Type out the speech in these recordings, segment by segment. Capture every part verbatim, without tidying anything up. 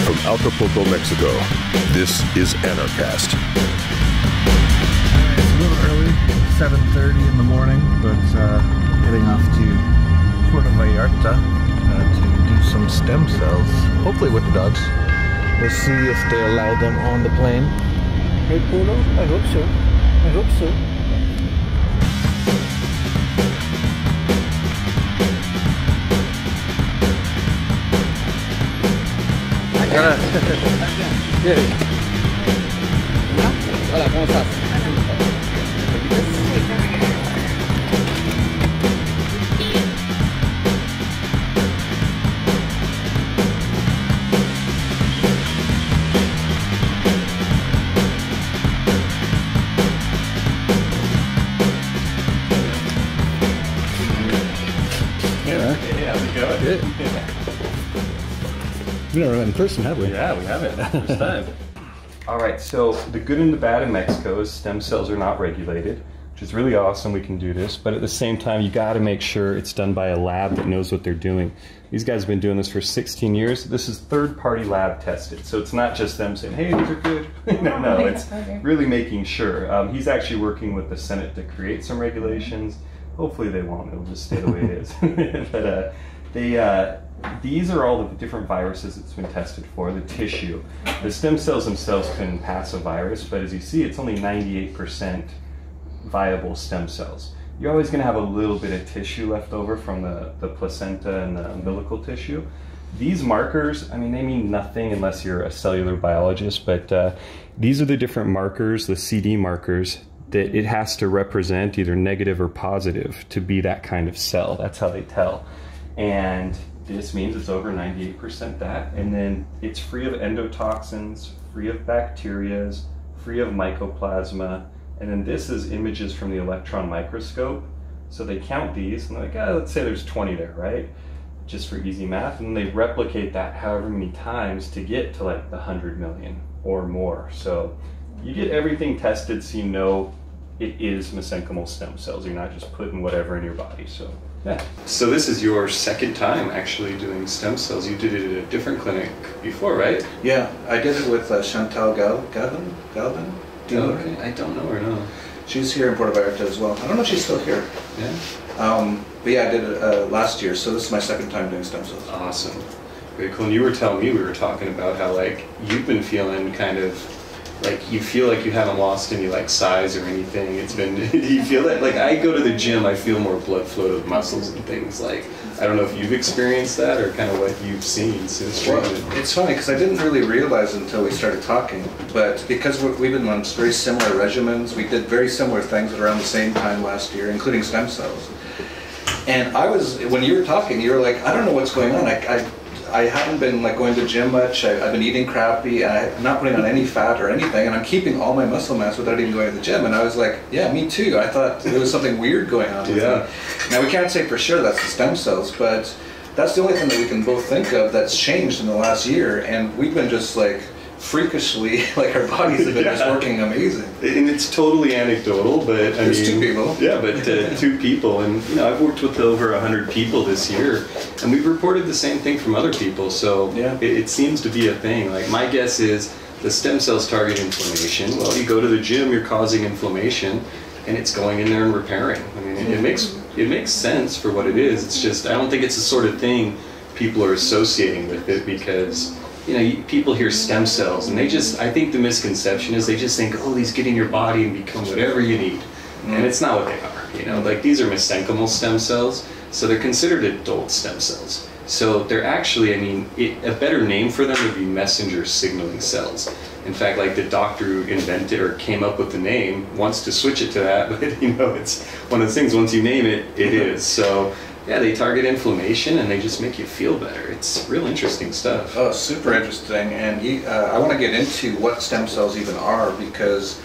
From Acapulco, Mexico, this is Anarchist. It's a little early, seven thirty in the morning, but uh, heading off to Puerto Vallarta uh, to do some stem cells, hopefully with the dogs. We'll see if they allow them on the plane. Hey, Polo, I hope so. I hope so. Hola. Bien. Hola, ¿cómo estás? Yeah. Yeah, how's it going? Good. Yeah. We've never met in person, have we? Yeah, we haven't. First time. All right, so the good and the bad in Mexico is stem cells are not regulated, which is really awesome we can do this, but at the same time, you gotta make sure it's done by a lab that knows what they're doing. These guys have been doing this for sixteen years. This is third-party lab tested, so it's not just them saying, hey, these are good. no, no, it's really making sure. Um, he's actually working with the Senate to create some regulations. Hopefully they won't, it'll just stay the way it is. but uh, they, uh, These are all the different viruses it's been tested for, the tissue. The stem cells themselves can pass a virus, but as you see, it's only ninety-eight percent viable stem cells. You're always going to have a little bit of tissue left over from the, the placenta and the umbilical tissue. These markers, I mean, they mean nothing unless you're a cellular biologist, but uh, these are the different markers, the C D markers, that it has to represent either negative or positive to be that kind of cell. That's how they tell. And this means it's over ninety-eight percent that, and then it's free of endotoxins, free of bacteria, free of mycoplasma, and then this is images from the electron microscope. So they count these, and they're like, oh, let's say there's twenty there, right? Just for easy math, and then they replicate that however many times to get to like the one hundred million or more. So you get everything tested so you know it is mesenchymal stem cells. You're not just putting whatever in your body, so. Yeah. So this is your second time actually doing stem cells. You did it at a different clinic before, right? Yeah, I did it with uh, Chantal Galvin. Galvin? Do oh, you know okay. her? I don't know her, no. She's here in Puerto Vallarta as well. I don't know if she's still here. Yeah. Um, but yeah, I did it uh, last year, so this is my second time doing stem cells. Awesome. Very cool. And you were telling me, we were talking about how like you've been feeling kind of like you feel like you haven't lost any like size or anything. It's been, do you feel that? Like I go to the gym, I feel more blood flow to the muscles and things. Like I don't know if you've experienced that or kind of what you've seen since treatment. Well, it's funny because I didn't really realize until we started talking, but because we've been on very similar regimens, we did very similar things at around the same time last year, including stem cells. And I was, when you were talking, you were like, I don't know what's going on. I, I I haven't been like going to the gym much. I, I've been eating crappy, and I'm not putting on any fat or anything, and I'm keeping all my muscle mass without even going to the gym. And I was like, yeah, me too. I thought there was something weird going on with yeah. me. Now, we can't say for sure that's the stem cells, but that's the only thing that we can both think of that's changed in the last year, and we've been just like freakishly, like our bodies have been yeah. just working amazing. And it's totally anecdotal, but I There's mean, two people. Yeah, but uh, two people, and you know, I've worked with over a hundred people this year, and we've reported the same thing from other people. So yeah. it, it seems to be a thing. Like my guess is the stem cells target inflammation. Well, you go to the gym, you're causing inflammation, and it's going in there and repairing. I mean, it, it makes it makes sense for what it is. It's just I don't think it's the sort of thing people are associating with it because. You know, people hear stem cells, and they just, I think the misconception is they just think, oh, these get in your body and become whatever you need. Mm-hmm. And it's not what they are, you know, like these are mesenchymal stem cells, so they're considered adult stem cells. So they're actually, I mean, it, a better name for them would be messenger signaling cells. In fact, like the doctor who invented or came up with the name wants to switch it to that, but you know, it's one of the things, once you name it, it mm-hmm. is. So. Yeah, they target inflammation and they just make you feel better. It's real interesting stuff. Oh, super interesting. And he, uh, I want to get into what stem cells even are because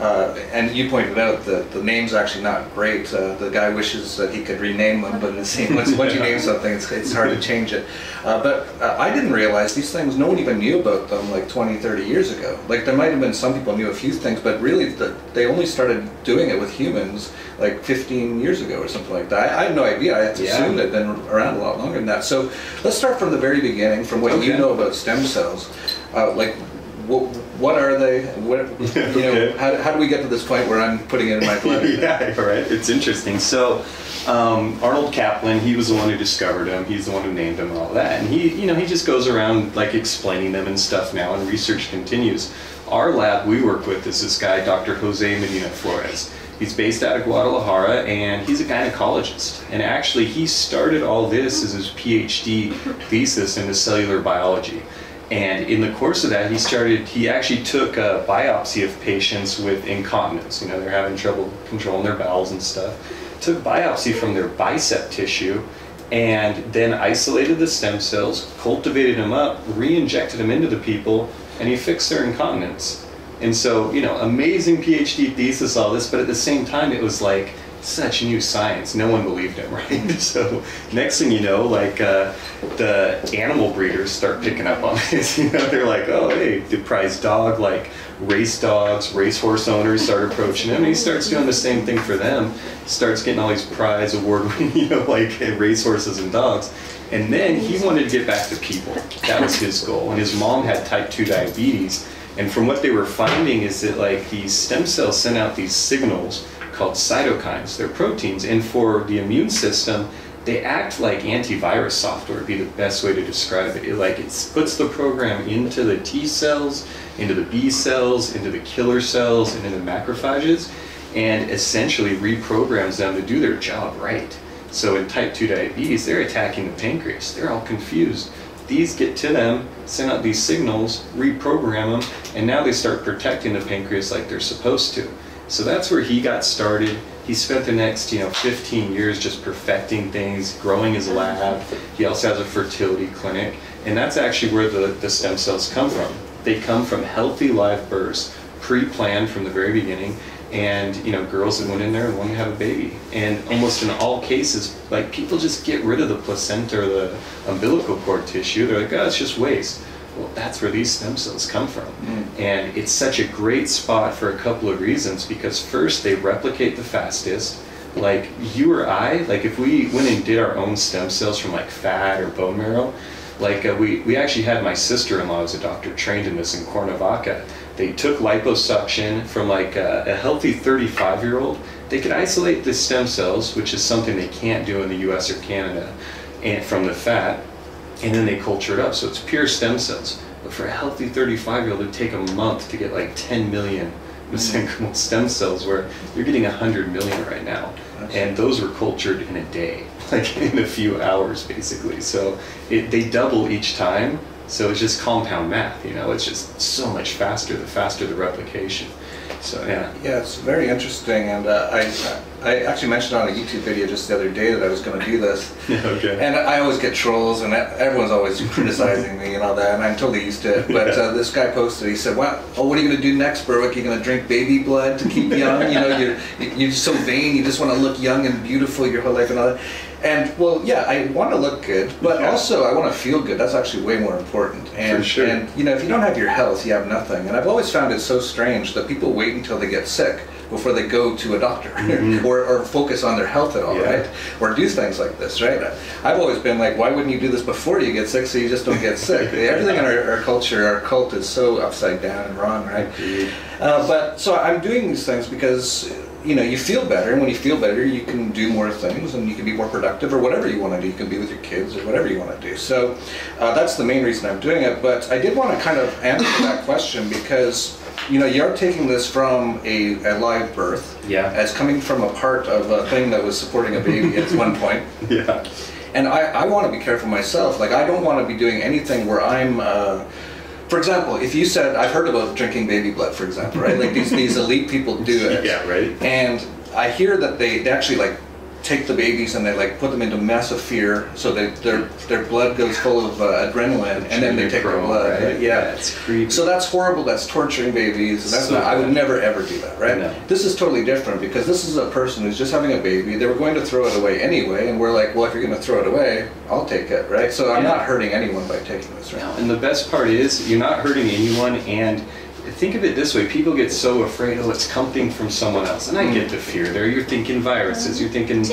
Uh, and you pointed out that the name's actually not great. Uh, the guy wishes that he could rename them, but once, once you name something, it's, it's hard to change it. Uh, but uh, I didn't realize these things, no one even knew about them like twenty, thirty years ago. Like there might have been some people knew a few things, but really the, they only started doing it with humans like fifteen years ago or something like that. I, I had no idea. I had to yeah. assume they'd been around a lot longer than that. So let's start from the very beginning, from what okay. you know about stem cells. Uh, like. What, what are they? What, you know, okay. how, how do we get to this point where I'm putting it in my blood? Yeah, right. It's interesting. So, um, Arnold Kaplan, he was the one who discovered them. He's the one who named them and all that. And he, you know, he just goes around like explaining them and stuff now. And research continues. Our lab we work with is this guy, Doctor Jose Medina-Flores. He's based out of Guadalajara, and he's a gynecologist. And actually, he started all this as his PhD thesis into cellular biology. And in the course of that, he started, he actually took a biopsy of patients with incontinence. You know, they're having trouble controlling their bowels and stuff. Took biopsy from their bicep tissue and then isolated the stem cells, cultivated them up, re-injected them into the people, and he fixed their incontinence. And so, you know, amazing PhD thesis, all this, but at the same time, it was like, such new science, no one believed him, right? So next thing you know, like uh, the animal breeders start picking up on this. You know, they're like, oh, hey, the prize dog, like race dogs, racehorse owners start approaching him, and he starts doing the same thing for them. Starts getting all these prize award-winning, you know, like racehorses and dogs. And then he wanted to get back to people. That was his goal. And his mom had type two diabetes. And from what they were finding is that like these stem cells sent out these signals called cytokines. They're proteins, and for the immune system, they act like antivirus software would be the best way to describe it. It like it puts the program into the T cells, into the B cells, into the killer cells, and into the macrophages, and essentially reprograms them to do their job right. So in type two diabetes, they're attacking the pancreas. They're all confused. These get to them, send out these signals, reprogram them, and now they start protecting the pancreas like they're supposed to. So that's where he got started. He spent the next, you know, fifteen years just perfecting things, growing his lab. He also has a fertility clinic, and that's actually where the, the stem cells come from. They come from healthy live births, pre-planned from the very beginning, and, you know, girls that went in there and wanted to have a baby. And almost in all cases, like, people just get rid of the placenta or the umbilical cord tissue. They're like, oh, it's just waste. Well, that's where these stem cells come from. Mm. And it's such a great spot for a couple of reasons, because first, they replicate the fastest. Like you or I, like if we went and did our own stem cells from like fat or bone marrow, like uh, we, we actually had my sister-in-law as a doctor trained in this in Cuernavaca. They took liposuction from like a, a healthy thirty-five-year-old. They could isolate the stem cells, which is something they can't do in the U S or Canada, and from the fat. And then they culture it up, so it's pure stem cells. But for a healthy thirty-five-year-old, it would take a month to get like ten million mesenchymal stem cells, where you're getting one hundred million right now. And those were cultured in a day, like in a few hours, basically. So it, they double each time, so it's just compound math, you know? It's just so much faster, the faster the replication. So, yeah. Yeah, it's very interesting, and uh, I I actually mentioned on a YouTube video just the other day that I was going to do this. Yeah, okay. And I always get trolls, and everyone's always criticizing me and all that, and I'm totally used to it. But yeah. uh, this guy posted, he said, "Wow, oh, what are you going to do next, Berwick? You're going to drink baby blood to keep young? You know, you're you're so vain. You just want to look young and beautiful your whole life and all that." And well, yeah, I want to look good, but yeah. also I want to feel good. That's actually way more important. And, for sure. And you know, if you don't have your health, you have nothing. And I've always found it so strange that people wait until they get sick before they go to a doctor, mm-hmm. or, or focus on their health at all, yeah. right? Or do things like this, right? I've always been like, why wouldn't you do this before you get sick so you just don't get sick? Everything in our, our culture, our cult is so upside down and wrong, right? Uh, but so I'm doing these things because, you know, you feel better, and when you feel better, you can do more things, and you can be more productive, or whatever you want to do. You can be with your kids, or whatever you want to do. So uh, that's the main reason I'm doing it. But I did want to kind of answer that question, because you know, you're taking this from a, a live birth, yeah, as coming from a part of a thing that was supporting a baby at one point, yeah. And I, I want to be careful myself. Like, I don't want to be doing anything where I'm. Uh, For example, if you said, I've heard about drinking baby blood, for example, right? Like these, these elite people do it. Yeah, right. And I hear that they, they actually like take the babies and they like put them into massive fear, so that their their blood goes full of uh, adrenaline, and then they take their blood. Right? Yeah, that's creepy. So that's horrible. That's torturing babies. That's so not. I would never ever do that. Right. No. This is totally different, because this is a person who's just having a baby. They were going to throw it away anyway, and we're like, well, if you're going to throw it away, I'll take it. Right. So I'm yeah. not hurting anyone by taking this. Right. No. And the best part is you're not hurting anyone, and think of it this way, people get so afraid, oh, it's coming from someone else, and I get the fear there, you're thinking viruses, you're thinking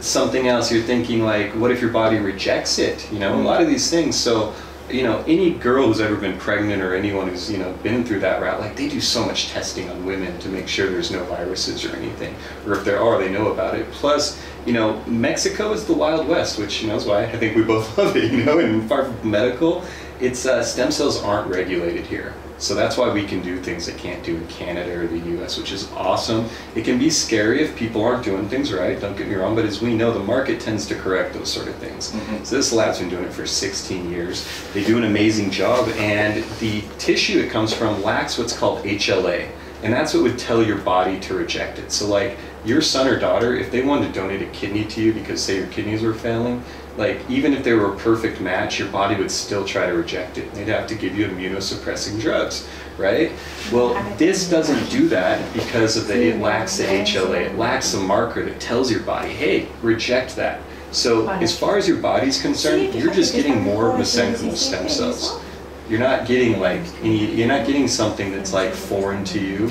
something else, you're thinking like, what if your body rejects it, you know, a lot of these things. So, you know, any girl who's ever been pregnant or anyone who's, you know, been through that route, like they do so much testing on women to make sure there's no viruses or anything, or if there are, they know about it. Plus, you know, Mexico is the Wild West, which, you know, is why I think we both love it, you know, and far from medical, it's uh, stem cells aren't regulated here. So that's why we can do things they can't do in Canada or the U S, which is awesome. It can be scary if people aren't doing things right, don't get me wrong, but as we know, the market tends to correct those sort of things. Mm-hmm. So this lab's been doing it for sixteen years. They do an amazing job, and the tissue it comes from lacks what's called H L A, and that's what would tell your body to reject it. So like your son or daughter, if they wanted to donate a kidney to you because say your kidneys were failing, like even if they were a perfect match, your body would still try to reject it. They'd have to give you immunosuppressing drugs, right? Well, this doesn't do that because of the, it lacks the H L A. It lacks a marker that tells your body, hey, reject that. So as far as your body's concerned, you're just getting more mesenchymal stem cells. You're not getting like any, you're not getting something that's like foreign to you,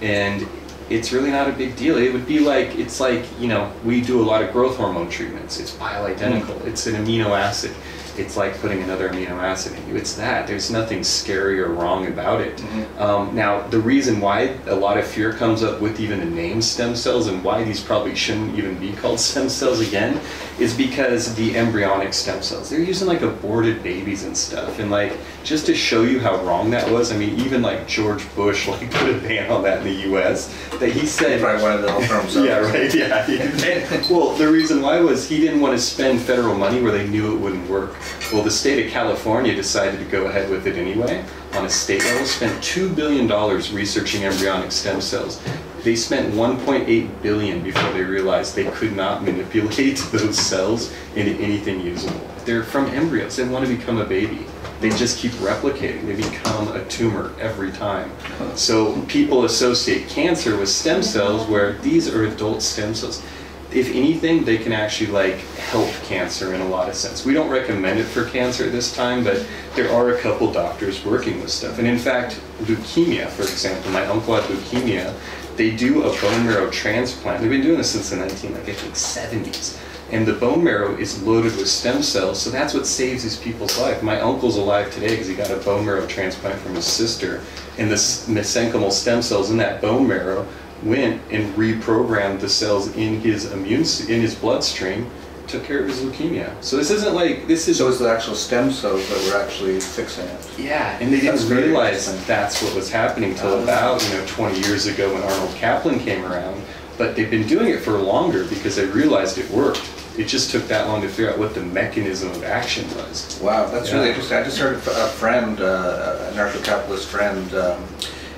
and it's really not a big deal. It would be like, it's like, you know, we do a lot of growth hormone treatments. It's bioidentical. It's an amino acid. It's like putting another amino acid in you. It's that. There's nothing scary or wrong about it. Mm-hmm. um, now, the reason why a lot of fear comes up with even the name stem cells and why these probably shouldn't even be called stem cells again is because the embryonic stem cells. They're using like aborted babies and stuff. And like, just to show you how wrong that was, I mean, even like George Bush like put a ban on that in the U S that he said. Probably one of the terms. Yeah, right, yeah. And, well, the reason why was he didn't want to spend federal money where they knew it wouldn't work. Well, the state of California decided to go ahead with it anyway. On a state level, spent two billion dollars researching embryonic stem cells. They spent one point eight billion dollars before they realized they could not manipulate those cells into anything usable. They're from embryos. They want to become a baby. They just keep replicating. They become a tumor every time. So people associate cancer with stem cells, where these are adult stem cells. If anything, they can actually like help cancer in a lot of sense. We don't recommend it for cancer at this time, but there are a couple doctors working with stuff. And in fact, leukemia, for example, my uncle had leukemia. They do a bone marrow transplant. They've been doing this since the nineteen, like I think, seventies. And the bone marrow is loaded with stem cells, so that's what saves these people's life. My uncle's alive today because he got a bone marrow transplant from his sister, and the mesenchymal stem cells in that bone marrow went and reprogrammed the cells in his immune, in his bloodstream, took care of his leukemia. So this isn't like, this is... So it's the actual stem cells that were actually fixing it. Yeah, and they that's didn't realize that's what was happening until about, you know, twenty years ago when Arnold Kaplan came around, but they've been doing it for longer because they realized it worked. It just took that long to figure out what the mechanism of action was. Wow, that's yeah. really interesting. I just heard a friend, uh, an anarcho-capitalist friend, um,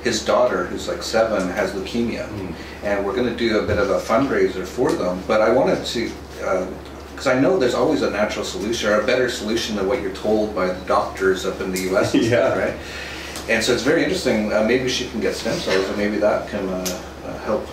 his daughter, who's like seven, has leukemia, mm. and we're going to do a bit of a fundraiser for them. But I wanted to, because uh, I know there's always a natural solution or a better solution than what you're told by the doctors up in the U S and yeah. stuff, right? And so it's very interesting. Uh, maybe she can get stem cells, and maybe that can uh, uh, help.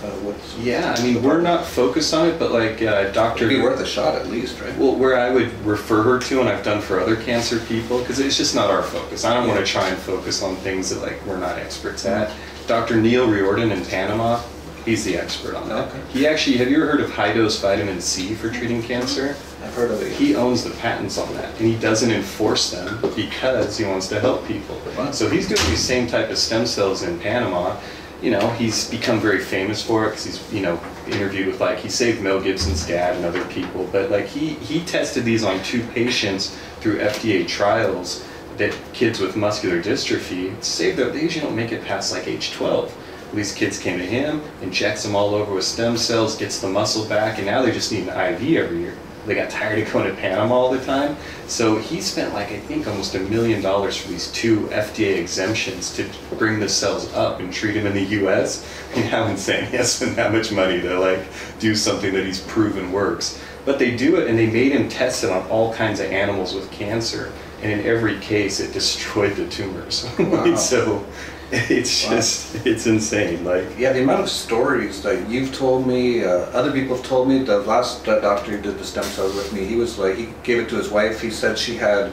Uh, what's, yeah, I mean, we're not focused on it, but like uh, Doctor It'd be worth a shot at least, right? Well, where I would refer her to, and I've done for other cancer people, because it's just not our focus. I don't yeah. want to try and focus on things that like we're not experts at. Doctor Neil Riordan in Panama, he's the expert on that. Okay. He actually, have you ever heard of high-dose vitamin C for treating cancer? I've heard of it. He owns the patents on that, and he doesn't enforce them because he wants to help people. Wow. So he's doing these same type of stem cells in Panama. You know, he's become very famous for it because he's, you know, interviewed with, like, he saved Mel Gibson's dad and other people. But, like, he, he tested these on two patients through F D A trials that kids with muscular dystrophy saved their, they usually don't make it past, like, age twelve. These kids came to him, injects them all over with stem cells, gets the muscle back, and now they just need an I V every year. They got tired of going to Panama all the time. So he spent like, I think, almost a million dollars for these two F D A exemptions to bring the cells up and treat them in the U S. I mean, how insane. He has spent that much money to like do something that he's proven works. But they do it, and they made him test it on all kinds of animals with cancer. And in every case, it destroyed the tumors. Wow. So it's wow. just, it's insane. Like, yeah, the amount of stories that you've told me, uh, other people have told me. The last uh, doctor who did the stem cells with me, he was like, he gave it to his wife. He said she had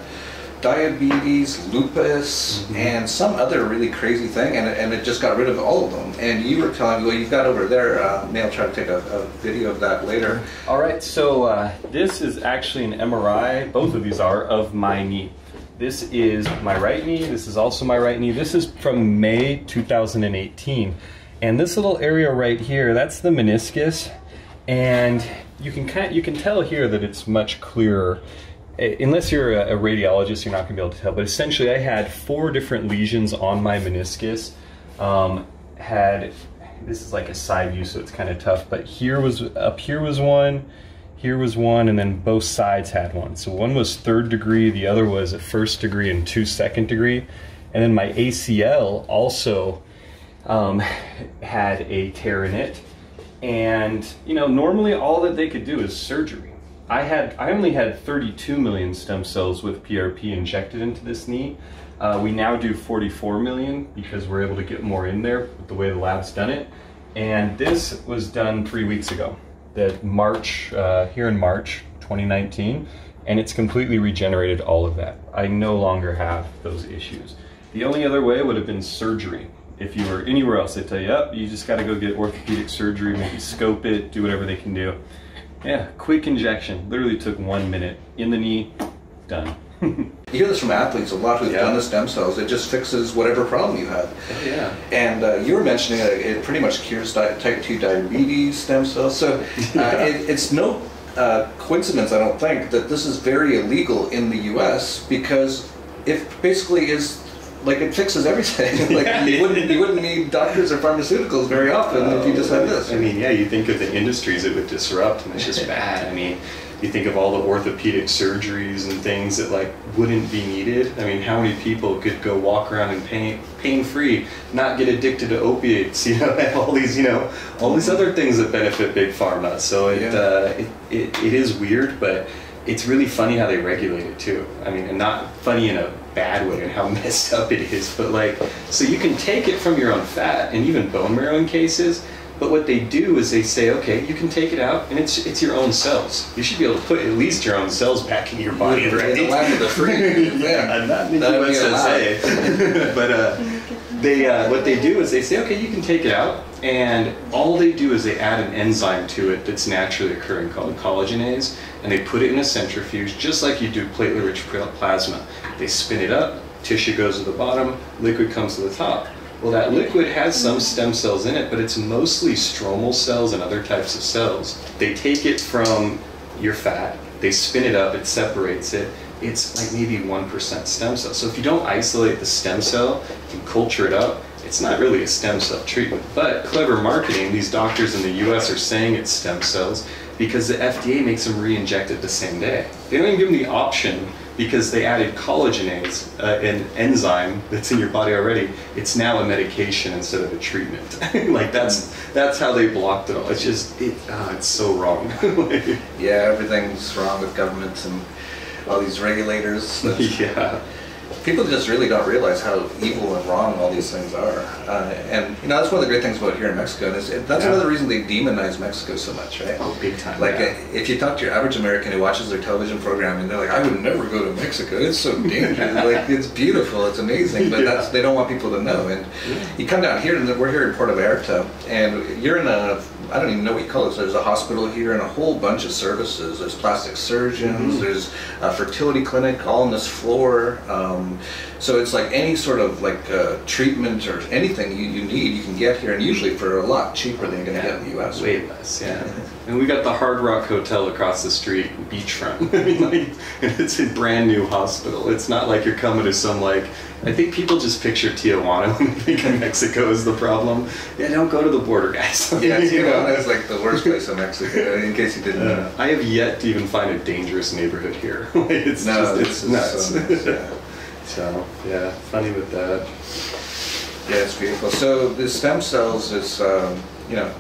diabetes, lupus, mm-hmm. and some other really crazy thing, and, and it just got rid of all of them. And you were telling me, well, you've got over there, uh, may I try to take a, a video of that later. All right, so uh, this is actually an M R I, both of these are, of my knee. This is my right knee, this is also my right knee. This is from May two thousand eighteen. And this little area right here, that's the meniscus. And you can, kind of, you can tell here that it's much clearer. Unless you're a radiologist, you're not going to be able to tell, but essentially I had four different lesions on my meniscus. Um, had, this is like a side view, so it's kind of tough, but here was, up here was one, here was one, and then both sides had one. So one was third degree, the other was a first degree and two second degree. And then my A C L also um, had a tear in it. And, you know, normally all that they could do is surgery. I had I only had thirty-two million stem cells with P R P injected into this knee. Uh, we now do forty-four million because we're able to get more in there with the way the lab's done it. And this was done three weeks ago, that March uh, here in March twenty nineteen, and it's completely regenerated all of that. I no longer have those issues. The only other way would have been surgery. If you were anywhere else, they tell you, oh, you just got to go get orthopedic surgery, maybe scope it, do whatever they can do. Yeah, quick injection. Literally took one minute. In the knee, done. You hear this from athletes a lot who've yeah. done the stem cells. It just fixes whatever problem you have. Yeah. And uh, you were mentioning that it pretty much cures type two diabetes stem cells. So uh, yeah. it, it's no uh, coincidence, I don't think, that this is very illegal in the U S because it basically is like it fixes everything. Like yeah. you wouldn't you wouldn't need doctors or pharmaceuticals very often oh, if you just had this. I mean, yeah, you think of the industries it would disrupt, and it's just bad. I mean, you think of all the orthopedic surgeries and things that like wouldn't be needed. I mean, how many people could go walk around in pain pain free, not get addicted to opiates, you know, and all these, you know, all these other things that benefit big pharma. So it yeah. uh, it, it it is weird, but it's really funny how they regulate it too. I mean, and not funny in a bad way and how messed up it is, but like, so you can take it from your own fat and even bone marrow in cases, but what they do is they say, okay, you can take it out, and it's it's your own cells. You should be able to put at least your own cells back in your body, right? In the lab of the free. Yeah, not in the U S S A. But uh, they, uh, what they do is they say, okay, you can take it out, and all they do is they add an enzyme to it that's naturally occurring called collagenase, and they put it in a centrifuge, just like you do platelet-rich plasma. They spin it up, tissue goes to the bottom, liquid comes to the top. Well, that liquid has some stem cells in it, but it's mostly stromal cells and other types of cells. They take it from your fat, they spin it up, it separates it. It's like maybe one percent stem cell. So if you don't isolate the stem cell and culture it up, it's not really a stem cell treatment. But clever marketing, these doctors in the U S are saying it's stem cells because the F D A makes them re-inject it the same day. They don't even give them the option because they added collagenase, uh, an enzyme that's in your body already. It's now a medication instead of a treatment. Like that's that's how they blocked it all. It's just, it, oh, it's so wrong. Yeah, everything's wrong with governments and all these regulators. Yeah. People just really don't realize how evil and wrong all these things are. Uh, and, you know, that's one of the great things about here in Mexico. And it's, it, that's yeah. another reason they demonize Mexico so much, right? Oh, big time. Like, yeah. uh, if you talk to your average American who watches their television program, and they're like, I would never go to Mexico. It's so dangerous. Like, it's beautiful. It's amazing. But yeah. that's, they don't want people to know. And yeah. you come down here, and we're here in Puerto Vallarta, and you're in a... I don't even know what you call it. So there's a hospital here and a whole bunch of services. There's plastic surgeons, mm-hmm. there's a fertility clinic all on this floor. Um, so it's like any sort of like uh, treatment or anything you, you need, you can get here, and usually for a lot cheaper than you're going to yeah. get in the U S. Way less, yeah. And we got the Hard Rock Hotel across the street, beachfront. I mean, like, and it's a brand new hospital. It's not like you're coming to some like, I think people just picture Tijuana when they think Mexico is the problem. Yeah, don't go to the border, guys. Yeah, Kelowna is like the worst place in Mexico, in case you didn't know. I have yet to even find a dangerous neighborhood here. It's no, just, it's nuts. So, nice, yeah. So, yeah, funny with that. Yeah, it's beautiful. So the stem cells is, um, you know,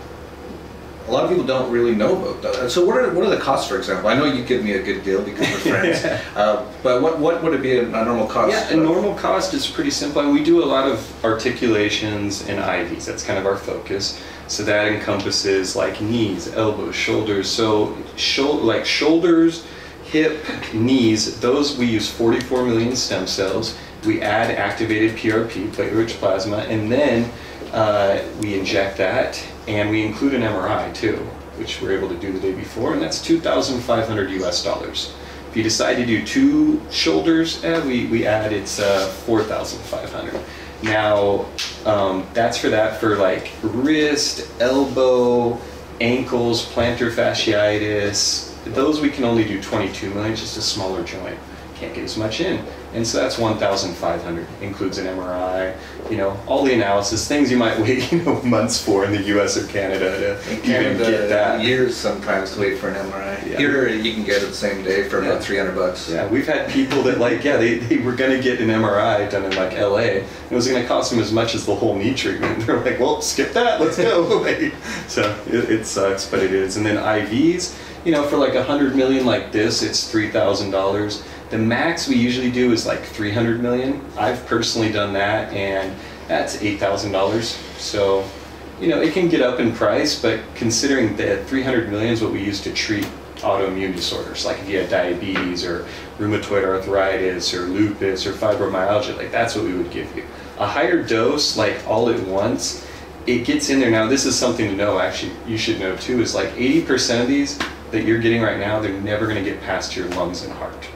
a lot of people don't really know about that. So what are, what are the costs, for example? I know you give me a good deal because we're friends, yeah. uh, but what, what would it be a, a normal cost? Yeah, a normal cost is pretty simple. And we do a lot of articulations and I Vs. That's kind of our focus. So that encompasses like knees, elbows, shoulders. So shoul like shoulders, hip, knees, those we use forty-four million stem cells. We add activated P R P, platelet-rich plasma, and then uh, we inject that, and we include an M R I too, which we're able to do the day before, and that's two thousand five hundred U S dollars. If you decide to do two shoulders, eh, we, we add it's uh, four thousand five hundred. Now, um, that's for that, for like wrist, elbow, ankles, plantar fasciitis. Those we can only do twenty-two million, just a smaller joint. Can't get as much in. And so that's one thousand five hundred, includes an M R I, you know, all the analysis, things you might wait, you know, months for in the U S or Canada to Canada, even get that. Years sometimes to wait for an M R I. Yeah. Here you can get it the same day for yeah. about three hundred bucks. Yeah, we've had people that like, yeah, they, they were gonna get an M R I done in like L A. It was gonna cost them as much as the whole knee treatment. They're like, well, skip that, let's go. Like, so it, it sucks, but it is. And then I Vs, you know, for like one hundred million like this, it's three thousand dollars. The max we usually do is like three hundred million. I've personally done that, and that's eight thousand dollars. So, you know, it can get up in price, but considering that three hundred million is what we use to treat autoimmune disorders, like if you had diabetes or rheumatoid arthritis or lupus or fibromyalgia, like that's what we would give you. A higher dose, like all at once, it gets in there. Now, this is something to know, actually, you should know too, is like eighty percent of these that you're getting right now, they're never gonna get past your lungs and heart.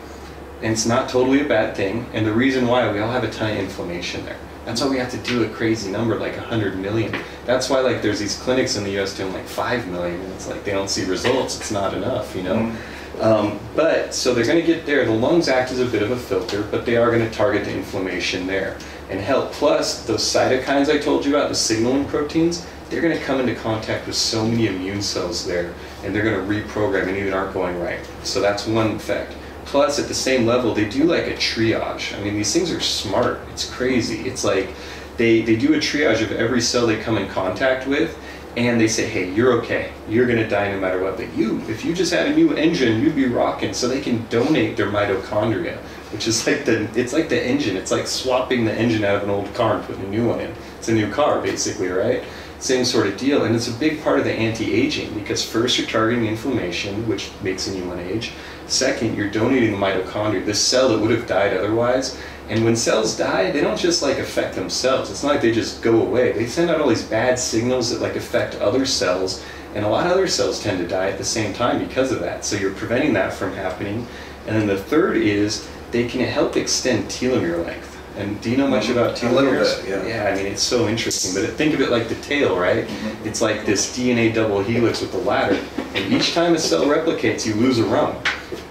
And it's not totally a bad thing, and the reason why, we all have a ton of inflammation there. That's why we have to do a crazy number, like one hundred million. That's why like there's these clinics in the U S doing like five million, and it's like they don't see results, it's not enough, you know? Mm-hmm. um, but, so they're gonna get there, the lungs act as a bit of a filter, but they are gonna target the inflammation there and help. Plus, those cytokines I told you about, the signaling proteins, they're gonna come into contact with so many immune cells there, and they're gonna reprogram and even aren't going right. So that's one effect. Plus, at the same level, they do like a triage. I mean, these things are smart. It's crazy. It's like they, they do a triage of every cell they come in contact with, and they say, hey, you're okay. You're going to die no matter what. But you, if you just had a new engine, you'd be rocking. So they can donate their mitochondria, which is like the, it's like the engine. It's like swapping the engine out of an old car and putting a new one in. It's a new car, basically, right? Same sort of deal, and it's a big part of the anti-aging, because first you're targeting inflammation, which makes a new one age. Second, you're donating the mitochondria, the cell that would have died otherwise. And when cells die, they don't just like affect themselves. It's not like they just go away. They send out all these bad signals that like affect other cells, and a lot of other cells tend to die at the same time because of that. So you're preventing that from happening. And then the third is they can help extend telomere length. And do you know much about telomeres? A little bit, yeah. Yeah, I mean, it's so interesting, but think of it like the tail, right? Mm-hmm. It's like this D N A double helix with the ladder, and each time a cell replicates, you lose a rung.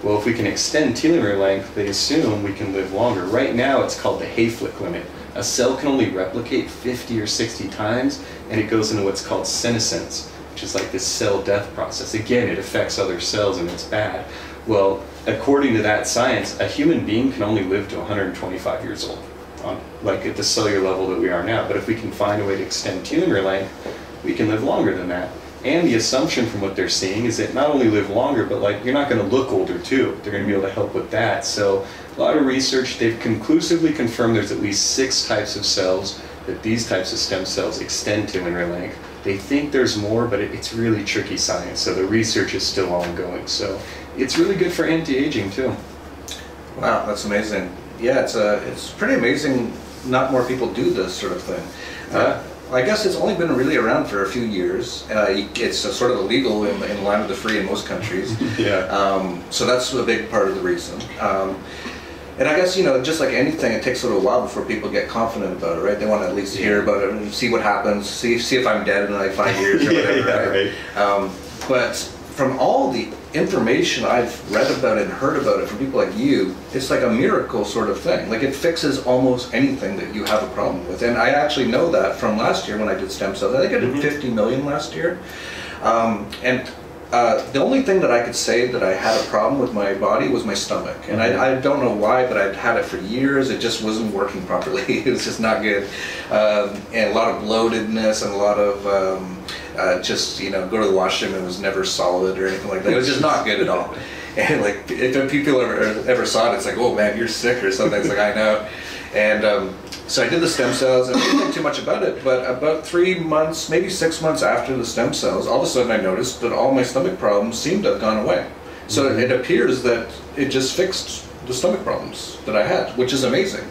Well, if we can extend telomere length, they assume we can live longer. Right now, it's called the Hayflick limit. A cell can only replicate fifty or sixty times, and it goes into what's called senescence, which is like this cell death process. Again, it affects other cells, and it's bad. Well, according to that science, a human being can only live to one hundred twenty-five years old, on, like at the cellular level that we are now. But if we can find a way to extend telomere length, we can live longer than that. And the assumption from what they're seeing is that not only live longer, but like you're not going to look older too. They're going to be able to help with that. So a lot of research, they've conclusively confirmed there's at least six types of cells that these types of stem cells extend telomere length. They think there's more, but it, it's really tricky science. So the research is still ongoing. So it's really good for anti-aging too. Wow, that's amazing. Yeah, it's uh, it's pretty amazing not more people do this sort of thing. Uh, I guess it's only been really around for a few years. Uh, it's uh, sort of illegal in, in line with the free in most countries. Yeah. Um, so that's a big part of the reason. Um, and I guess, you know, just like anything, it takes a little while before people get confident about it, right? They want to at least yeah. hear about it and see what happens, see, see if I'm dead in like five years or yeah, whatever. Yeah, right? Right. Um, but from all the information I've read about it and heard about it from people like you, it's like a miracle sort of thing. Like it fixes almost anything that you have a problem with. And I actually know that from last year when I did stem cells. I think I did mm-hmm. fifty million last year. Um, and uh, the only thing that I could say that I had a problem with my body was my stomach. And I, I don't know why, but I'd had it for years. It just wasn't working properly. It was just not good. Um, and a lot of bloatedness and a lot of um, uh, just, you know, go to the washroom and it was never solid or anything like that. It was just not good at all. And like, if people ever, ever saw it, it's like, oh man, you're sick or something. It's like, I know. And um, so I did the stem cells, and I didn't think too much about it, but about three months, maybe six months after the stem cells, all of a sudden I noticed that all my stomach problems seemed to have gone away. So mm-hmm. it appears that it just fixed the stomach problems that I had, which is amazing.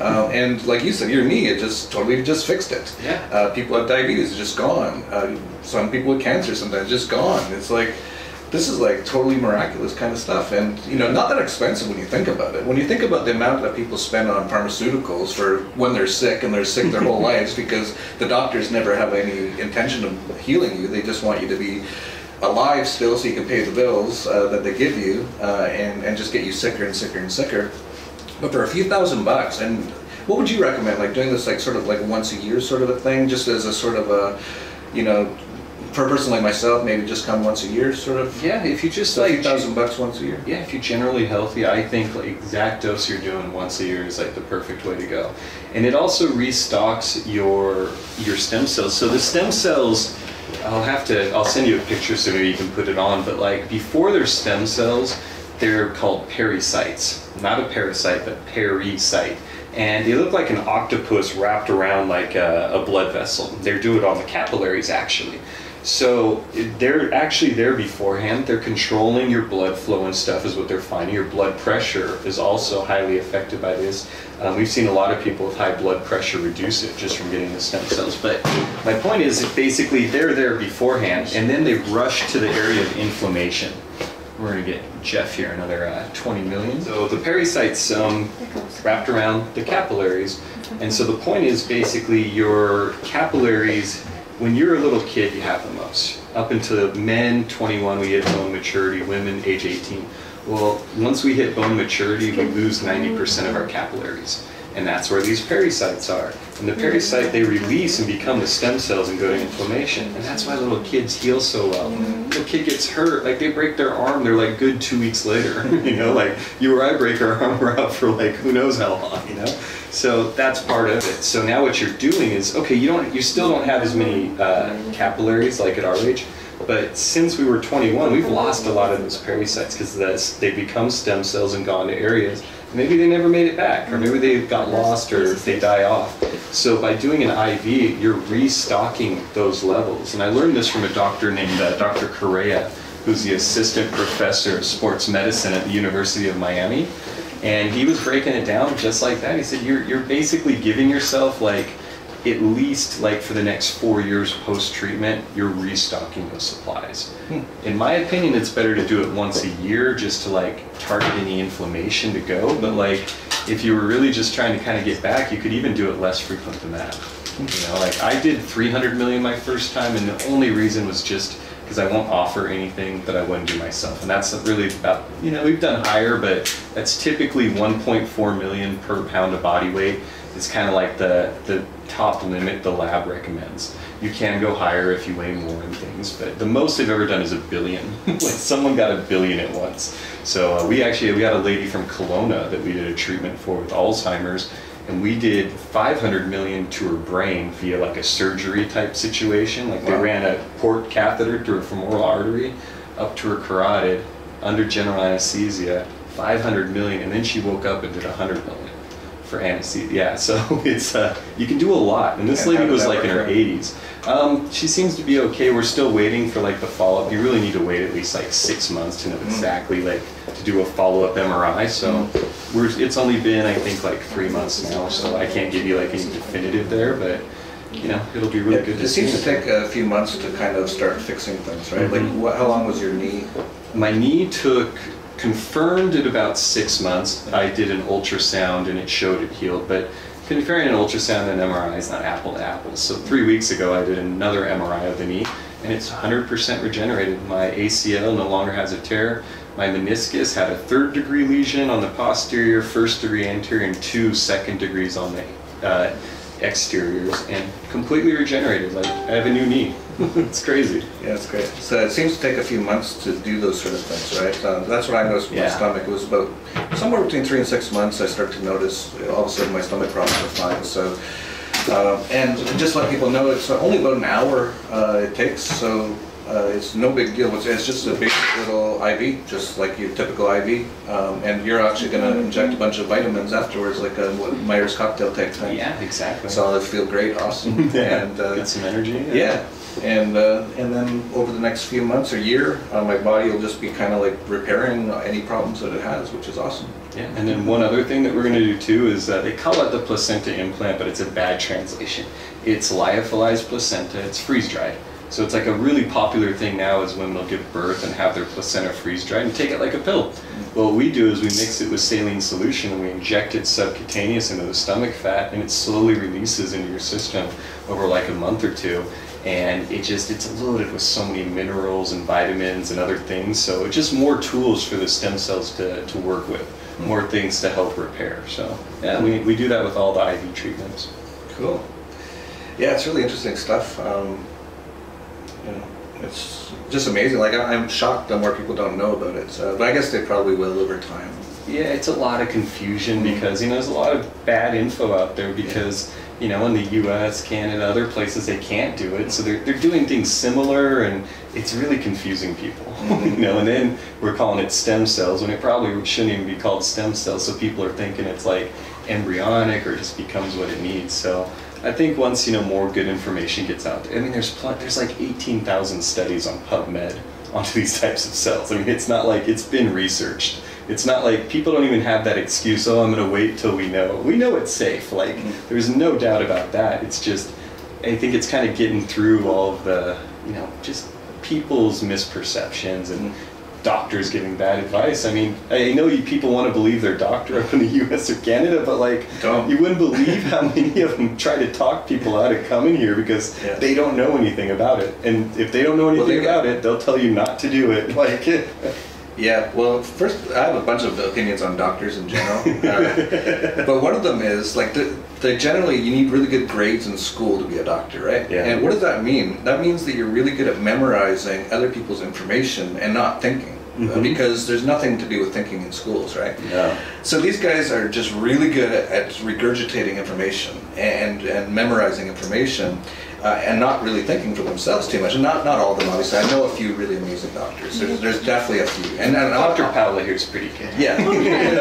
Uh, and like you said, your knee, it just totally just fixed it. Yeah. Uh, people with diabetes, it's just gone. Uh, some people with cancer sometimes, just gone. It's like, this is like totally miraculous kind of stuff, and you know, not that expensive when you think about it. When you think about the amount that people spend on pharmaceuticals for when they're sick, and they're sick their whole lives because the doctors never have any intention of healing you. They just want you to be alive still so you can pay the bills uh, that they give you, uh, and, and just get you sicker and sicker and sicker. But for a few thousand bucks, and what would you recommend? Like doing this like sort of like once a year sort of a thing, just as a sort of a, you know, for a person like myself, maybe just come once a year, sort of. Yeah, if you just like a thousand bucks once a year. Yeah, if you're generally healthy, I think the exact dose you're doing once a year is like the perfect way to go. And it also restocks your your stem cells. So the stem cells, I'll have to, I'll send you a picture so maybe you can put it on. But like before they're stem cells, they're called pericytes. Not a parasite, but pericyte. And they look like an octopus wrapped around like a, a blood vessel. They do it on the capillaries actually. So they're actually there beforehand. They're controlling your blood flow and stuff is what they're finding. Your blood pressure is also highly affected by this. Um, we've seen a lot of people with high blood pressure reduce it just from getting the stem cells. But my point is that basically they're there beforehand, and then they rush to the area of inflammation. We're going to get Jeff here another uh, twenty million. So the pericytes um, wrapped around the capillaries. And so the point is basically your capillaries, when you're a little kid, you have the most. Up until men, twenty-one, we hit bone maturity. Women, age eighteen. Well, once we hit bone maturity, we lose ninety percent of our capillaries. And that's where these pericytes are. And the pericyte, they release and become the stem cells and go to inflammation. And that's why little kids heal so well. Mm-hmm. Little kid gets hurt, like they break their arm, they're like good two weeks later. You know, like you or I break our arm, we're out for like who knows how long, you know? So that's part of it. So now what you're doing is, okay, you don't, you still don't have as many uh, capillaries like at our age, but since we were twenty-one, we've lost a lot of those pericytes because they've become stem cells and gone to areas. Maybe they never made it back, or maybe they got lost, or they die off. So by doing an I V, you're restocking those levels. And I learned this from a doctor named uh, Doctor Correa, who's the assistant professor of sports medicine at the University of Miami. And he was breaking it down just like that. He said, you're, you're basically giving yourself like, at least like for the next four years post-treatment, you're restocking those supplies. Hmm. In my opinion, it's better to do it once a year just to like target any inflammation to go, but like if you were really just trying to kind of get back, you could even do it less frequent than that. You know, like I did three hundred million my first time, and the only reason was just because I won't offer anything that I wouldn't do myself. And that's really about, you know, we've done higher, but that's typically one point four million per pound of body weight. It's kind of like the, the top limit the lab recommends. You can go higher if you weigh more and things, but the most they've ever done is a billion. Like someone got a billion at once. So uh, we actually, we got a lady from Kelowna that we did a treatment for with Alzheimer's, and we did five hundred million to her brain via like a surgery type situation. Like wow. They ran a port catheter to her femoral artery, up to her carotid, under general anesthesia, five hundred million, and then she woke up and did one hundred million. For anesthesia, yeah. So it's uh, you can do a lot, and this and lady was like in her eighties. Um, she seems to be okay. We're still waiting for like the follow-up. You really need to wait at least like six months to know exactly like to do a follow-up M R I. So we're it's only been I think like three months now, so I can't give you like any definitive there, but. You know, it'll be really it, good to see. It seems to take a few months to kind of start fixing things, right? Mm-hmm. Like, wh how long was your knee? My knee took, confirmed at about six months. I did an ultrasound and it showed it healed, but comparing an ultrasound and an M R I is not apple to apples. So three weeks ago, I did another M R I of the knee, and it's one hundred percent regenerated. My A C L no longer has a tear. My meniscus had a third degree lesion on the posterior, first degree anterior, and two second degrees on the uh, exteriors, and completely regenerated. Like I have a new knee. It's crazy. Yeah, it's great. So it seems to take a few months to do those sort of things, right? Um, that's what I noticed with yeah. my stomach. It was about somewhere between three and six months I started to notice all of a sudden my stomach problems were fine. So, uh, and just let people know, it's only about an hour uh, it takes, so uh, it's no big deal. It's, it's just a basic little I V, just like your typical I V, um, and you're actually going to inject a bunch of vitamins afterwards, like a what, Myers cocktail type thing. Yeah, exactly. So they feel great, awesome. yeah. and uh, Get some energy. Yeah. yeah. And uh, and then over the next few months or year, uh, my body will just be kind of like repairing any problems that it has, which is awesome. Yeah. And then one other thing that we're going to do too is uh, they call it the placenta implant, but it's a bad translation. It's lyophilized placenta. It's freeze dried. So it's like a really popular thing now is women will give birth and have their placenta freeze dried and take it like a pill. Well, what we do is we mix it with saline solution and we inject it subcutaneous into the stomach fat, and it slowly releases into your system over like a month or two. And it just, it's loaded with so many minerals and vitamins and other things. So it's just more tools for the stem cells to, to work with, more things to help repair. So yeah, we, we do that with all the I V treatments. Cool. Yeah, it's really interesting stuff. Um, you know, it's just amazing. Like I, I'm shocked that more people don't know about it. So, but I guess they probably will over time. Yeah, it's a lot of confusion because, you know, there's a lot of bad info out there because, yeah. you know, in the U S, Canada, other places, they can't do it. So they're, they're doing things similar, and it's really confusing people, you know. And then we're calling it stem cells when it probably shouldn't even be called stem cells. So people are thinking it's like embryonic or just becomes what it needs. So I think once, you know, more good information gets out there. I mean, there's, there's like eighteen thousand studies on PubMed onto these types of cells. I mean, it's not like it's been researched. It's not like people don't even have that excuse, oh, I'm going to wait till we know. We know it's safe. Like, there's no doubt about that. It's just, I think it's kind of getting through all of the, you know, just people's misperceptions and doctors giving bad advice. I mean, I know you people want to believe their doctor up in the U S or Canada, but like, don't. You wouldn't believe how many of them try to talk people out of coming here because yes. they don't know anything about it. And if they don't know anything well, about it, they'll tell you not to do it. Like, yeah, well, first, I have a bunch of opinions on doctors in general, uh, but one of them is, like, the, the generally, you need really good grades in school to be a doctor, right? Yeah. And what does that mean? That means that you're really good at memorizing other people's information and not thinking, mm-hmm. because there's nothing to do with thinking in schools, right? Yeah. So these guys are just really good at, at regurgitating information and, and memorizing information. Uh, and not really thinking for themselves too much. And not, not all of them, obviously. I know a few really amazing doctors. There's, there's definitely a few. And, and Doctor Paola here is pretty good. Yeah.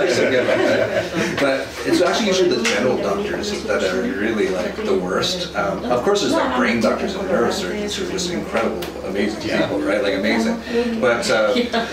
So good, right? But it's actually usually the general doctors that are really like the worst. Um, of course, there's like brain doctors and neurosurgeons who are just incredible, amazing yeah. people, right? Like amazing. But. Uh, yeah.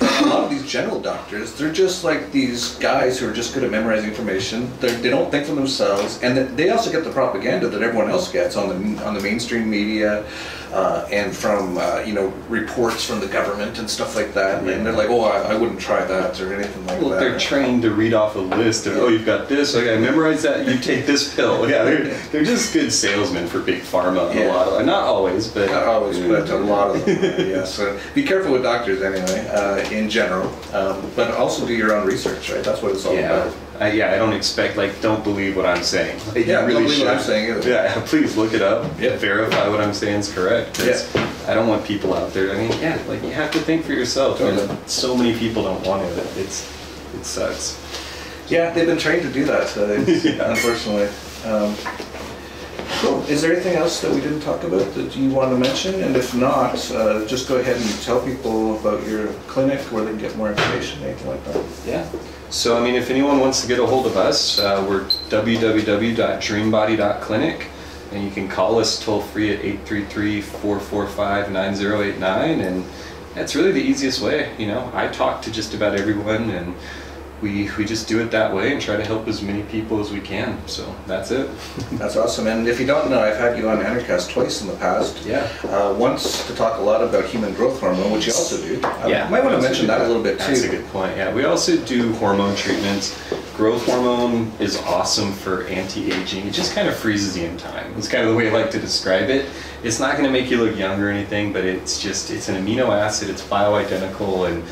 A lot of these general doctors, they're just like these guys who are just good at memorizing information. They're, they don't think for themselves, and they also get the propaganda that everyone else gets on the on the mainstream media, uh, and from uh, you know reports from the government and stuff like that. Yeah. And they're like, oh, I, I wouldn't try that or anything like well, that. They're trained to read off a list of, oh, you've got this, I gotta memorize that. You take this pill. Yeah, they're they're just good salesmen for big pharma. Yeah. A lot of, not always, but not always, but a lot of them. Right? Yeah. So be careful with doctors anyway. Uh, in general, um, but also do your own research, right? That's what it's all yeah. about. Uh, yeah, I don't expect, like, don't believe what I'm saying. Like, yeah, you really don't believe should. What I'm saying either. Yeah, please look it up, yeah. verify what I'm saying is correct. Yeah. I don't want people out there, I mean, yeah, like, you have to think for yourself. Totally. And so many people don't want it. It's, it sucks. Yeah, they've been trained to do that, so yeah. unfortunately. Um, Cool. Is there anything else that we didn't talk about that you want to mention? And if not, uh, just go ahead and tell people about your clinic, where they can get more information, anything like that. Yeah. So, I mean, if anyone wants to get a hold of us, uh, we're w w w dot dream body dot clinic, and you can call us toll-free at eight three three, four four five, nine zero eight nine, and that's really the easiest way. You know, I talk to just about everyone, and We, we just do it that way and try to help as many people as we can. So that's it. That's awesome. And if you don't know, I've had you on Anarchist twice in the past. Yeah. Uh, once to talk a lot about human growth hormone, which you also do. I yeah. might want to mention that a little bit too. That's a good point. Yeah. We also do hormone treatments. Growth hormone is awesome for anti-aging. It just kind of freezes you in time. It's kind of the way I like to describe it. It's not going to make you look younger or anything, but it's just, it's an amino acid. It's bioidentical, and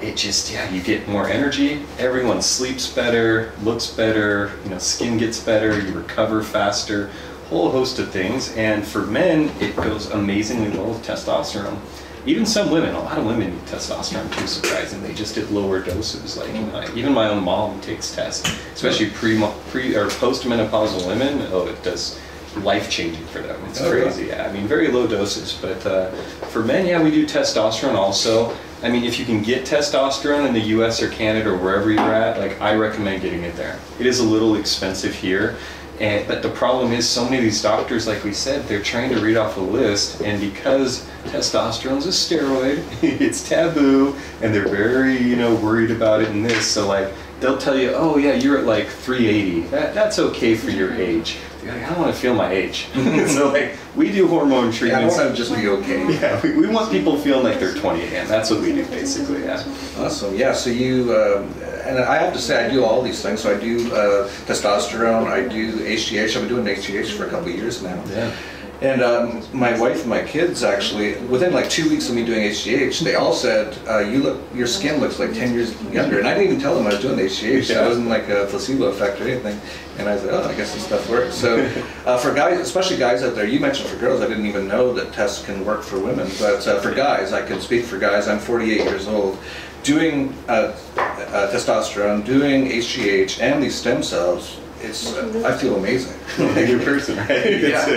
it just, yeah, you get more energy, everyone sleeps better, looks better, you know, skin gets better, you recover faster. whole host of things. And for men, it goes amazingly well with testosterone. Even some women, a lot of women need testosterone too, surprisingly, just at lower doses. Like my, even my own mom takes tests, especially pre, pre or postmenopausal women. Oh, it does life-changing for them. It's oh, crazy. Yeah. I mean, very low doses. But uh, for men, yeah, we do testosterone also. I mean, if you can get testosterone in the U S or Canada or wherever you're at, like, I recommend getting it there. It is a little expensive here, and, but the problem is so many of these doctors, like we said, they're trying to read off a list, and because testosterone's a steroid, it's taboo, and they're very, you know, worried about it in this, so like, they'll tell you, oh yeah, you're at like three eighty, that, that's okay for your age. Like, I don't want to feel my age. So like, we do hormone treatments. Yeah, I want to just be okay. Yeah, we, we want people feeling like they're twenty again. That's what we do, basically. Yeah. Awesome. Yeah. So you um, and I have to say, I do all these things. So I do uh, testosterone. I do H G H. I've been doing H G H for a couple of years now. Yeah. And um, my wife and my kids actually, within like two weeks of me doing H G H, they all said, uh, "You look, your skin looks like ten years younger." And I didn't even tell them I was doing the H G H. Yeah. It wasn't like a placebo effect or anything. And I said, "Oh, I guess this stuff works." So uh, for guys, especially guys out there, you mentioned for girls, I didn't even know that tests can work for women. But uh, for guys, I can speak for guys. I'm forty-eight years old, doing uh, uh, testosterone, doing H G H, and these stem cells. It's, uh, I feel amazing. You're a person, right? Yeah.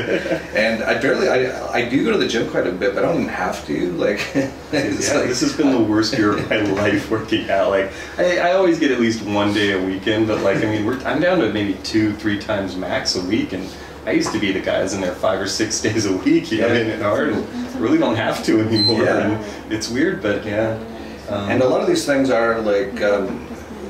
And I barely, I, I do go to the gym quite a bit, but I don't even have to. Like, it's yeah, like this has been the worst year of my life working out. Like, I, I always get at least one day a weekend, but like, I mean, we're, I'm down to maybe two, three times max a week, and I used to be the guys in there five or six days a week, you know, in and hard, and really don't have to anymore. Yeah. And it's weird, but yeah. Um, and a lot of these things are like, um,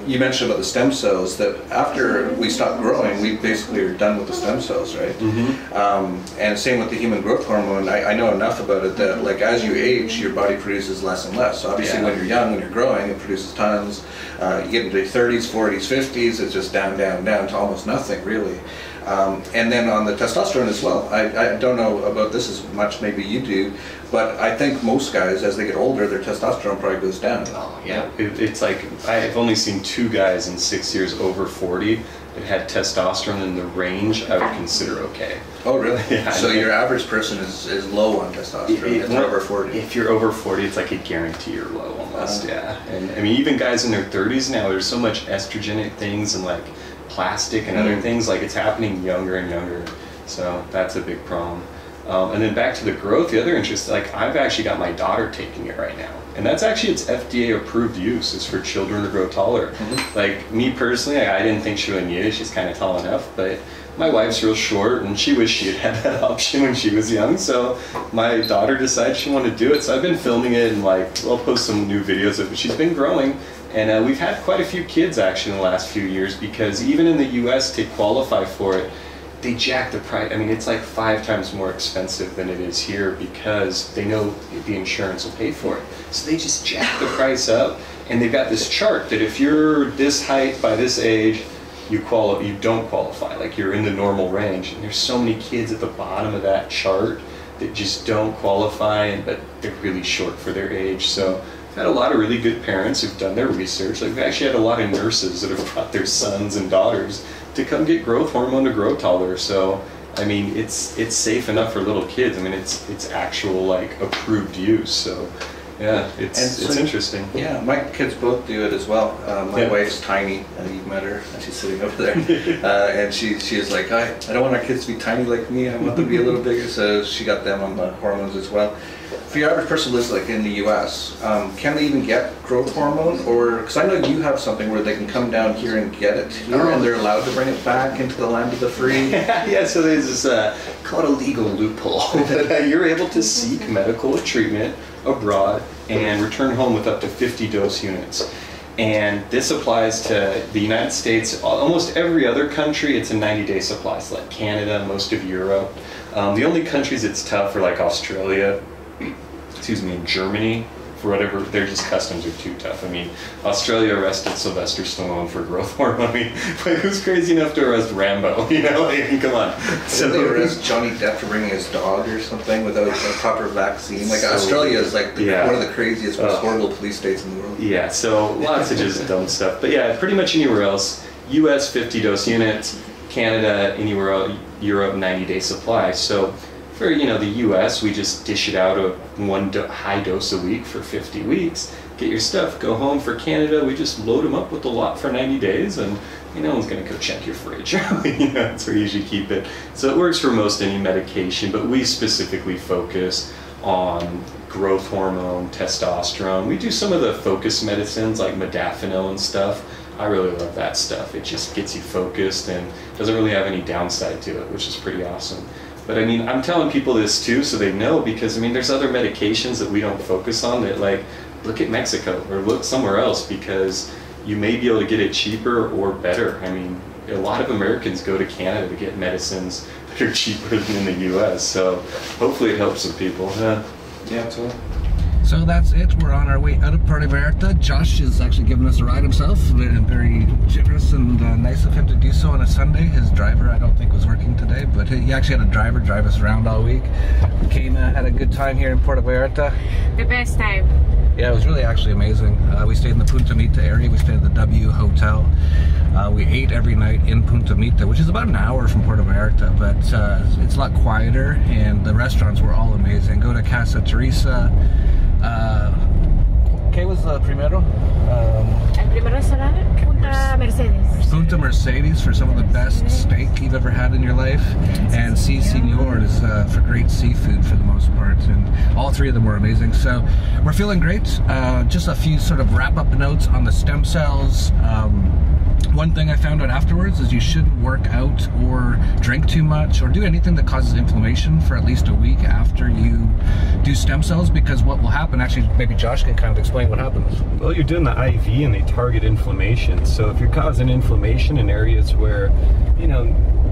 you mentioned about the stem cells, that after we stop growing, we basically are done with the stem cells, right? Mm-hmm. Um, and same with the human growth hormone. I, I know enough about it that, like, as you age, your body produces less and less. So obviously, yeah. when you're young, when you're growing, it produces tons. Uh, you get into your thirties, forties, fifties, it's just down, down, down to almost nothing, really. Um, and then on the testosterone as well, I, I don't know about this as much, maybe you do, but I think most guys, as they get older, their testosterone probably goes down. Oh, yeah. It, it's like, I've only seen two guys in six years over forty that had testosterone in the range I would consider okay. Oh, really? Yeah, so your average person is, is low on testosterone it, it, if they're over forty? If you're over forty, it's like a guarantee you're low almost, uh, yeah. And I mean, even guys in their thirties now, there's so much estrogenic things and like, plastic and other things, like it's happening younger and younger, so that's a big problem. Um, and then back to the growth, the other interest, like I've actually got my daughter taking it right now, and that's actually its F D A approved use, it's for children to grow taller. Mm-hmm. Like me personally, I, I didn't think she really needed it, she's kind of tall enough, but my wife's real short and she wished she had had that option when she was young, so my daughter decided she wanted to do it, so I've been filming it and like, I'll post some new videos of it. She's been growing. And uh, we've had quite a few kids actually in the last few years because even in the U S to qualify for it, they jack the price. I mean, it's like five times more expensive than it is here because they know the insurance will pay for it. So they just jack the price up, and they've got this chart that if you're this height by this age, you quali- you don't qualify, like you're in the normal range. And there's so many kids at the bottom of that chart that just don't qualify, and but they're really short for their age. So. Had a lot of really good parents who've done their research. Like, we've actually had a lot of nurses that have brought their sons and daughters to come get growth hormone to grow taller. So, I mean, it's it's safe enough for little kids. I mean, it's it's actual like approved use. So, yeah, it's so, it's interesting. Yeah, my kids both do it as well. Uh, my yeah. wife's tiny. Uh, you've met her. She's sitting over there, uh, and she she's like, I I don't want our kids to be tiny like me. I want them to be a little bigger. So she got them on the hormones as well. If your average person lives like in the U S, um, can they even get growth hormone? Or, because I know you have something where they can come down here and get it here, oh. and they're allowed to bring it back into the land of the free. Yeah, so there's this, uh, called a legal loophole, but uh, you're able to seek medical treatment abroad and return home with up to fifty dose units. And this applies to the United States, almost every other country, it's a ninety day supply, so like Canada, most of Europe. Um, the only countries it's tough are like Australia, excuse me, in Germany, for whatever, their just customs are too tough. I mean, Australia arrested Sylvester Stallone for growth hormone. I mean, like, who's crazy enough to arrest Rambo, you know? Like, come on. So they arrest Johnny Depp for bringing his dog or something without a proper vaccine. Like, so, Australia is like the, yeah. one of the craziest, most uh, horrible police states in the world. Yeah, so lots of just dumb stuff. But yeah, pretty much anywhere else, U S fifty dose units, Canada, anywhere else, Europe, ninety day supply. So for, you know, the U S, we just dish it out a one do high dose a week for fifty weeks, get your stuff, go home. For Canada, we just load them up with a lot for ninety days, and you know, no one's going to go check your fridge. You know, that's where you usually keep it. So it works for most any medication, but we specifically focus on growth hormone, testosterone. We do some of the focus medicines like Modafinil and stuff. I really love that stuff. It just gets you focused and doesn't really have any downside to it, which is pretty awesome. But I mean, I'm telling people this too so they know, because I mean, there's other medications that we don't focus on that, like, look at Mexico or look somewhere else, because you may be able to get it cheaper or better. I mean, a lot of Americans go to Canada to get medicines that are cheaper than in the U S, so hopefully it helps some people. Yeah, yeah, absolutely. So that's it. We're on our way out of Puerto Vallarta. Josh is actually giving us a ride himself. Very generous and uh, nice of him to do so on a Sunday. His driver, I don't think, was working today, but he actually had a driver drive us around all week. Came, uh, had a good time here in Puerto Vallarta. The best time. Yeah, it was really actually amazing. Uh, we stayed in the Punta Mita area. We stayed at the W Hotel. Uh, we ate every night in Punta Mita, which is about an hour from Puerto Vallarta, but uh, it's a lot quieter, and the restaurants were all amazing. Go to Casa Teresa. Uh, ¿Qué was the primero? Um, El primero será Punta Mercedes. Punta Mercedes for some of the best steak you've ever had in your life, and Si Senor is uh, for great seafood for the most part, and all three of them were amazing. So we're feeling great. Uh, just a few sort of wrap-up notes on the stem cells. Um, One thing I found out afterwards is you shouldn't work out or drink too much or do anything that causes inflammation for at least a week after you do stem cells, because what will happen, actually maybe Josh can kind of explain what happens. Well, you're doing the I V and they target inflammation. So if you're causing inflammation in areas where, you know,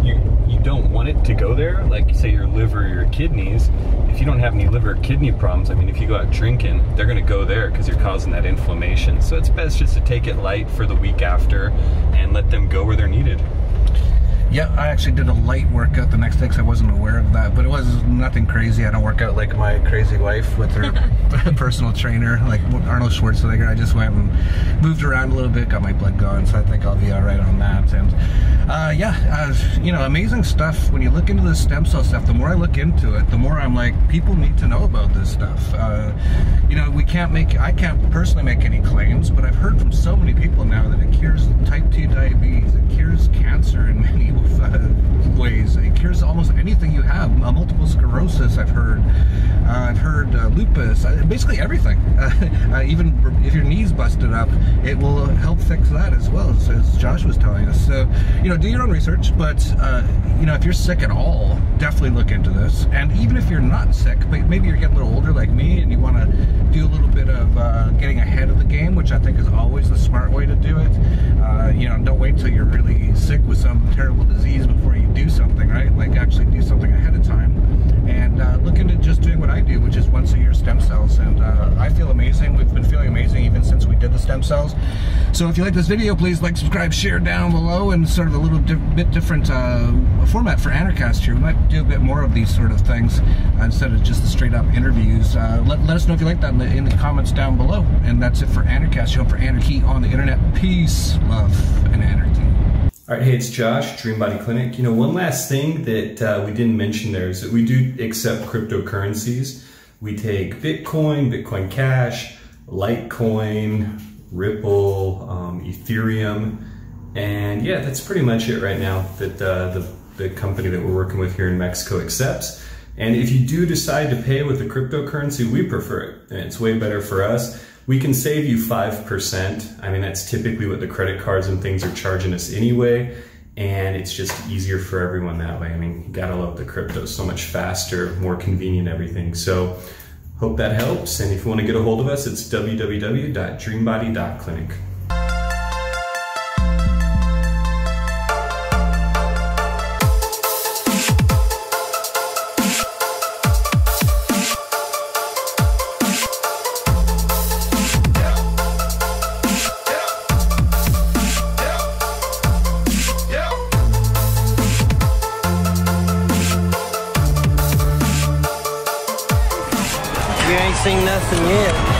you, you don't want it to go there, like say your liver or your kidneys, if you don't have any liver or kidney problems, I mean, if you go out drinking, they're gonna go there because you're causing that inflammation. So it's best just to take it light for the week after and let them go where they're needed. Yeah, I actually did a light workout the next day because I wasn't aware of that, but it was nothing crazy. I don't work out like my crazy wife with her personal trainer, like Arnold Schwarzenegger. I just went and moved around a little bit, got my blood going, so I think I'll be all right on that. And uh, yeah, uh, you know, amazing stuff. When you look into the stem cell stuff, the more I look into it, the more I'm like, people need to know about this stuff. Uh, you know, we can't make, I can't personally make any claims, but I've heard from so many people now that it cures type two diabetes, it cures cancer in many ways. ways. It cures almost anything you have. Uh, multiple sclerosis, I've heard. Uh, I've heard uh, lupus, uh, basically everything. Uh, uh, even if your knee's busted up, it will help fix that as well, as, as Josh was telling us. So, you know, do your own research, but, uh, you know, if you're sick at all, definitely look into this. And even if you're not sick, but maybe you're getting a little older like me and you want to do a little bit of uh, getting ahead of the game, which I think is always the smart way to do it. Uh, you know, don't wait till you're really sick with some terrible disease before you do something, right? Like actually do something ahead of time. And uh, look into just doing what I do, which is once a year stem cells. And uh, I feel amazing. We've been feeling amazing even since we did the stem cells. So if you like this video, please like, subscribe, share down below, and sort of a little di bit different uh, format for Anarchist here. We might do a bit more of these sort of things uh, instead of just the straight up interviews. Uh, let, let us know if you like that in the, in the comments down below. And that's it for Anarchist. You're home for anarchy on the internet. Peace, love, and anarchy. All right, hey, it's Josh, Dream Body Clinic. You know, one last thing that uh, we didn't mention there is that we do accept cryptocurrencies. We take Bitcoin, Bitcoin Cash, Litecoin, Ripple, um, Ethereum, and yeah, that's pretty much it right now that uh, the, the company that we're working with here in Mexico accepts. And if you do decide to pay with a cryptocurrency, we prefer it, and it's way better for us. We can save you five percent. I mean, that's typically what the credit cards and things are charging us anyway. And it's just easier for everyone that way. I mean, you gotta love the crypto, so much faster, more convenient, everything. So hope that helps. And if you wanna get a hold of us, it's w w w dot dream body dot clinic. Nothing yet.